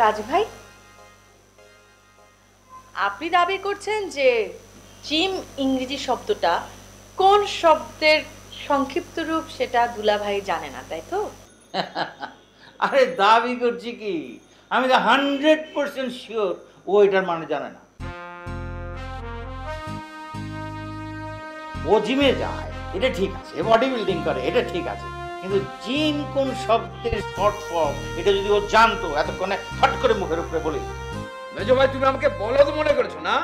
কাজী ভাই আপনি দাবি করছেন যে জিম ইংরেজি শব্দটা কোন শব্দের সংক্ষিপ্ত রূপ সেটা দুলা ভাই জানে না তাই তো আরে দাবি করছি কি আমি তো 100% শিওর ও এটার মানে জানে না ও জিমে যায় এটা ঠিক আছে বডি বিল্ডিং করে এটা ঠিক আছে কিন্তু জিম কোন শব্দের শর্ট ফর্ম এটা যদি ও জানতো এতক্ষণে ফট করে মুখের উপরে বলে মেজো ভাই তুমি আমাকে বলদ মনে করছো না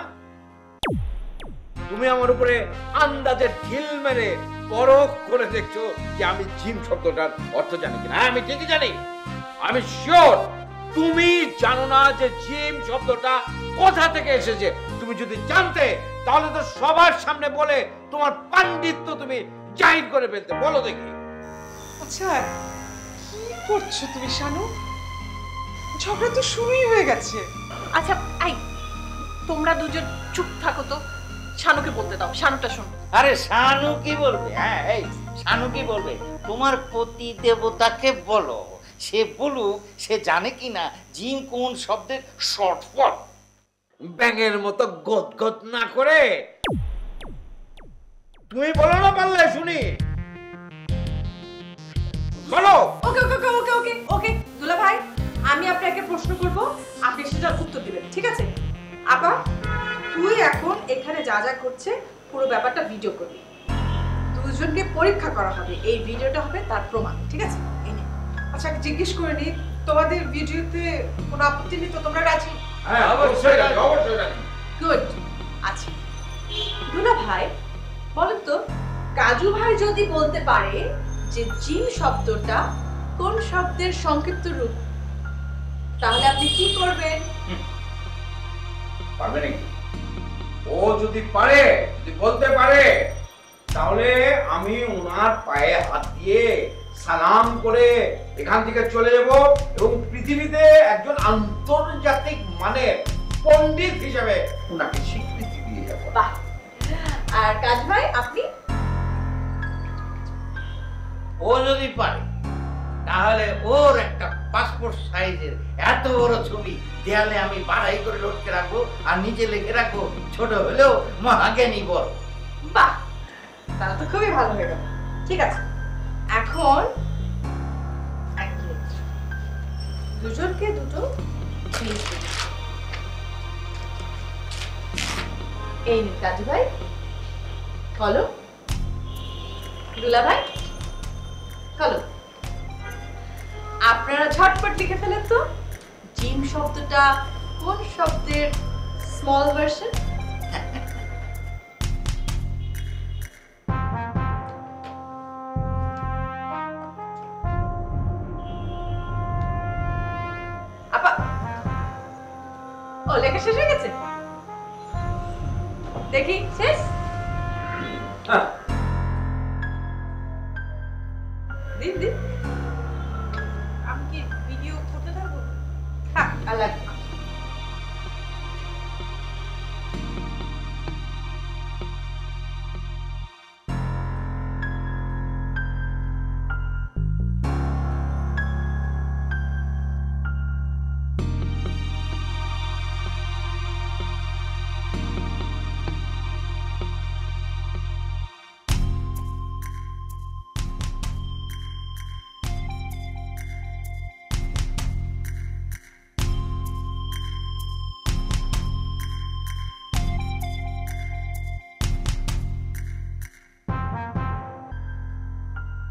তুমি আমার উপরে আন্দাজে ঢিল মেরে পরখ করে দেখছো যে আমি জিম শব্দটার অর্থ জানি কিনা আমি ঠিকই জানি আমি শিওর তুমি জানো না যে জিম শব্দটা কোথা থেকে এসেছে তুমি যদি জানতে তাহলে তো সবার সামনে বলে তোমার পাণ্ডিত্য তুমি জাহির করে ফেলতে বলো দেখি আচ্ছা কি করছো তুমি শানু ঝগড়া তো শুরুই হয়ে গেছে আচ্ছা আই তোমরা দুজন চুপ থাকো তো শানুকে বলতে দাও শানুটা শোনো আরে শানু কি বলবে হ্যাঁ এই শানু কি বলবে তোমার পতি দেবতাকে বলো সে বলুক সে জানে কিনা জিম কোন শব্দের শর্ট ফর্ম ব্যাঙের মতো গদগদ না করে তুমি বলো না পারলে শুনি বলো ওকে ওকে ওকে ওকে ওকে দুলা ভাই আমি আপনাকে প্রশ্ন করব আপনি সেটার উত্তর দিবেন ঠিক আছে আপা তুই এখন এখানে যা যা করছে পুরো ব্যাপারটা ভিডিও করবি দুজনকে পরীক্ষা করা হবে এই ভিডিওটা হবে তার প্রমাণ ঠিক আছে আচ্ছা জিজ্ঞেস করে নি তোমাদের ভিডিওতে কোনো আপত্তি নেই তো তোমরা রাজি হ্যাঁ অবশ্যই রাজি অবশ্যই রাজি গুড আচ্ছা দুলা ভাই বলেন তো কাজু ভাই যদি বলতে পারে যে জিম শব্দটা কোন শব্দের সংক্ষিপ্ত রূপ তাহলে আপনি কি করবেন পারবে নাকি ও যদি পারে যদি বলতে পারে তাহলে আমি ওনার পায়ে হাত দিয়ে সালাম করে এখান থেকে চলে যাব এবং পৃথিবীতে একজন আন্তর্জাতিক মানে পণ্ডিত হিসেবে ওনাকে স্বীকৃতি দিয়ে যাব আর কাজ ভাই আপনি ও যদি পারে তাহলে ওর একটা পাসপোর্ট সাইজের এত বড় ছবি দেয়ালে আমি বাড়াই করে লটকে রাখবো আর নিচে লিখে রাখবো ছোট হলেও মহাজ্ঞানী বড় বাহ তাহলে তো খুবই ভালো হয়ে গেল ঠিক আছে এখন দুজনকে দুটো এই কাজী ভাই বলো দুলা ভাই বলো আপনারা ঝটপট লিখে ফেলেন তো জিম শব্দটা কোন শব্দের স্মল ভার্সন লেখা শেষ হয়ে গেছে দেখি শেষ দিন দিন আমি কি ভিডিও করতে থাকবো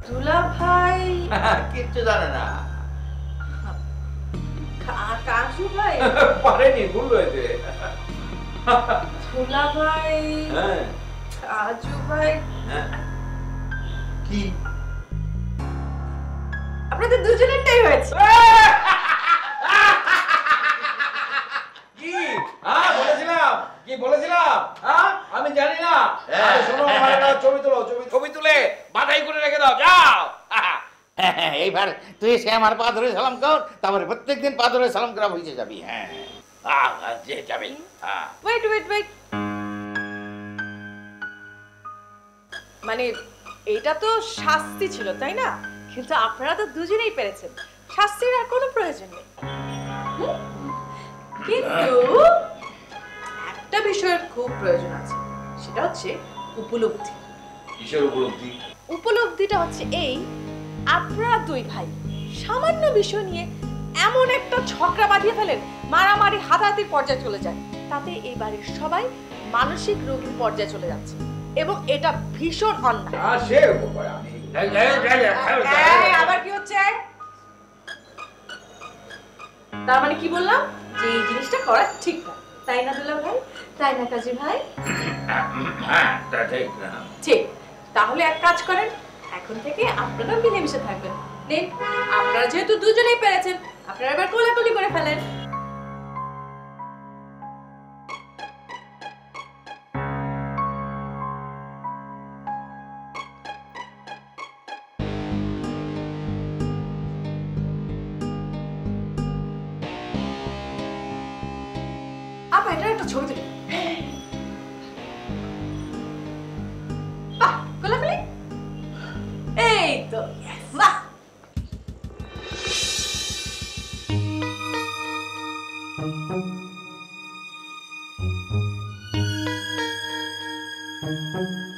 দুলা ভাই কিচ্ছু জানে না কাজু ভাই পারেনি ভুল হয়েছে দুলা ভাই কাজু ভাই কি আপনাদের দুজনেরটাই হয়েছে আমি জানি না ছবি তুলে বাধাই করে রেখে দাও যাও এইবার তুই সে আমার পা ধরে সালাম কর তারপরে প্রত্যেকদিন পা ধরে সালাম করা বুঝে যাবি হ্যাঁ যাবি মানে এটা তো শাস্তি ছিল তাই না কিন্তু আপনারা তো দুজনেই পেরেছেন শাস্তির আর কোনো প্রয়োজন নেই কিন্তু একটা বিষয়ের খুব প্রয়োজন আছে, সেটা হচ্ছে উপলব্ধি। কিসের উপলব্ধি? উপলব্ধিটা হচ্ছে এই, আপনারা দুই ভাই সামান্য বিষয় নিয়ে এমন একটা ঝগড়া বাঁধিয়ে ফেলেন, মারামারি হাতাহাতির পর্যায়ে চলে যায়, তাতে এই বাড়ির সবাই মানসিক রোগীর পর্যায়ে চলে যাচ্ছে এবং এটা ভীষণ অন্যায়। আবার কি হচ্ছে, তার মানে কি বললাম যে এই জিনিসটা করা ঠিক না, তাই না দুলা ভাই, তাই না কাজী ভাই? ঠিক, তাহলে এক কাজ করেন, এখন থেকে আপনারা মিলেমিশে থাকবেন। আপনারা যেহেতু দুজনেই পেরেছেন, আপনারা এবার কোলাকুলি করে ফেলেন। আপা, এটা একটা ছবি তুলি। কোলাকুলি, এই তো।